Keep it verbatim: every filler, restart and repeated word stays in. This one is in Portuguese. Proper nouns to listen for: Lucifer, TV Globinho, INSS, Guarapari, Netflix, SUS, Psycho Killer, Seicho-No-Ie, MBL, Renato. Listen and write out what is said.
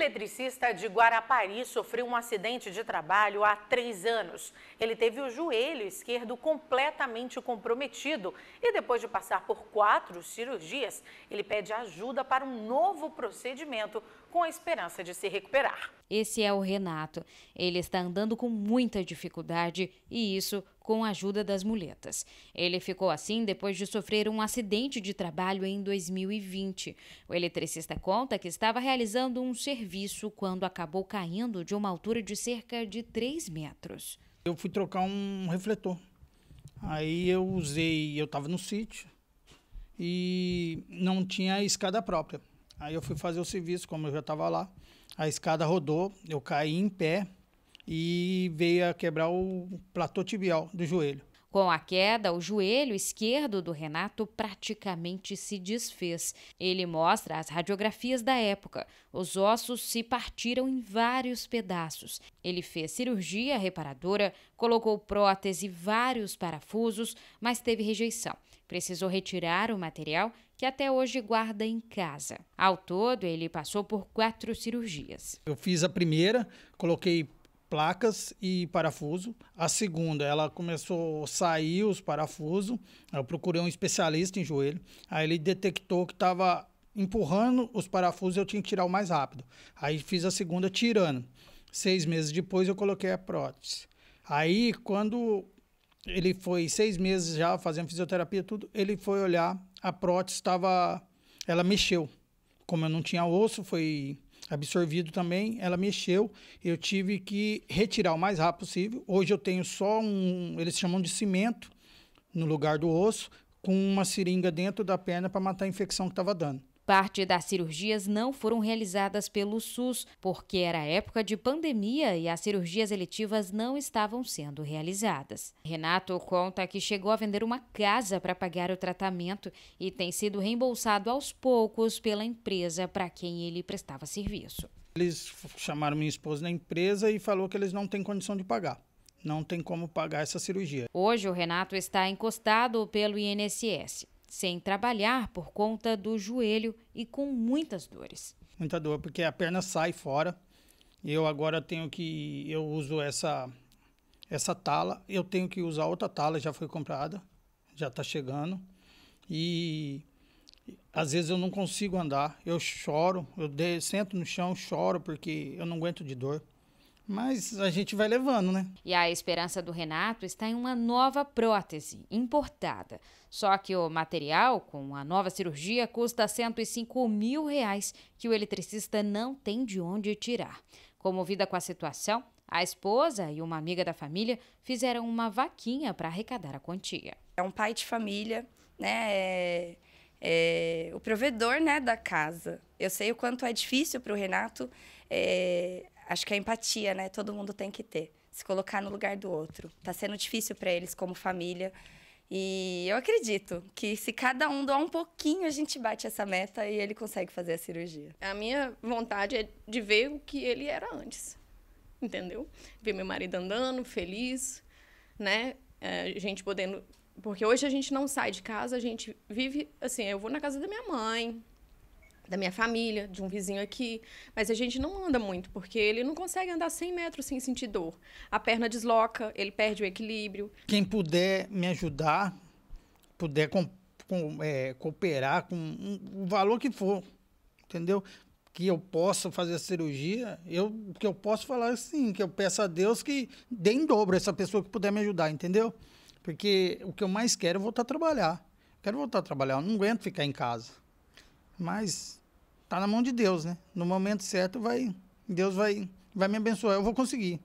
eletricista de Guarapari sofreu um acidente de trabalho há três anos. Ele teve o joelho esquerdo completamente comprometido e depois de passar por quatro cirurgias, ele pede ajuda para um novo procedimento com a esperança de se recuperar. Esse é o Renato. Ele está andando com muita dificuldade e isso com a ajuda das muletas. Ele ficou assim depois de sofrer um acidente de trabalho em dois mil e vinte. O eletricista conta que estava realizando um serviço quando acabou caindo de uma altura de cerca de três metros. Eu fui trocar um refletor. Aí eu usei, eu estava no sítio e não tinha escada própria. Aí eu fui fazer o serviço, como eu já estava lá, a escada rodou, eu caí em pé e veio a quebrar o platô tibial do joelho. Com a queda, o joelho esquerdo do Renato praticamente se desfez. Ele mostra as radiografias da época. Os ossos se partiram em vários pedaços. Ele fez cirurgia reparadora, colocou prótese e vários parafusos, mas teve rejeição. Precisou retirar o material que até hoje guarda em casa. Ao todo, ele passou por quatro cirurgias. Eu fiz a primeira, coloquei placas e parafuso. A segunda, ela começou a sair os parafusos. Eu procurei um especialista em joelho. Aí ele detectou que estava empurrando os parafusos e eu tinha que tirar o mais rápido. Aí fiz a segunda tirando. Seis meses depois eu coloquei a prótese. Aí quando ele foi seis meses já fazendo fisioterapia tudo, ele foi olhar, a prótese estava, ela mexeu. Como eu não tinha osso, foi absorvido também, ela mexeu, eu tive que retirar o mais rápido possível. Hoje eu tenho só um, eles chamam de cimento, no lugar do osso, com uma seringa dentro da perna para matar a infecção que estava dando. Parte das cirurgias não foram realizadas pelo SUS, porque era época de pandemia e as cirurgias eletivas não estavam sendo realizadas. Renato conta que chegou a vender uma casa para pagar o tratamento e tem sido reembolsado aos poucos pela empresa para quem ele prestava serviço. Eles chamaram minha esposa na empresa e falou que eles não têm condição de pagar. Não tem como pagar essa cirurgia. Hoje o Renato está encostado pelo I N S S. Sem trabalhar por conta do joelho e com muitas dores. Muita dor, porque a perna sai fora. Eu agora tenho que... Eu uso essa, essa tala. Eu tenho que usar outra tala, já foi comprada. Já está chegando. E às vezes eu não consigo andar. Eu choro, eu de, sento no chão, choro, porque eu não aguento de dor. Mas a gente vai levando, né? E a esperança do Renato está em uma nova prótese, importada. Só que o material, com a nova cirurgia, custa cento e cinco mil reais, que o eletricista não tem de onde tirar. Comovida com a situação, a esposa e uma amiga da família fizeram uma vaquinha para arrecadar a quantia. É um pai de família, né? É... É, o provedor, né, da casa. Eu sei o quanto é difícil para o Renato, é, acho que a empatia, né, todo mundo tem que ter, se colocar no lugar do outro. Está sendo difícil para eles como família e eu acredito que se cada um doar um pouquinho, a gente bate essa meta e ele consegue fazer a cirurgia. A minha vontade é de ver o que ele era antes, entendeu? Ver meu marido andando, feliz, né, a gente podendo... Porque hoje a gente não sai de casa, a gente vive, assim, eu vou na casa da minha mãe, da minha família, de um vizinho aqui, mas a gente não anda muito, porque ele não consegue andar cem metros sem sentir dor. A perna desloca, ele perde o equilíbrio. Quem puder me ajudar, puder com, com, é, cooperar com um, o valor que for, entendeu? Que eu possa fazer a cirurgia, eu, que eu posso falar assim, que eu peço a Deus que dê em dobro essa pessoa que puder me ajudar, entendeu? Porque o que eu mais quero é voltar a trabalhar. Quero voltar a trabalhar, eu não aguento ficar em casa. Mas tá na mão de Deus, né? No momento certo, vai, Deus vai, vai me abençoar, eu vou conseguir.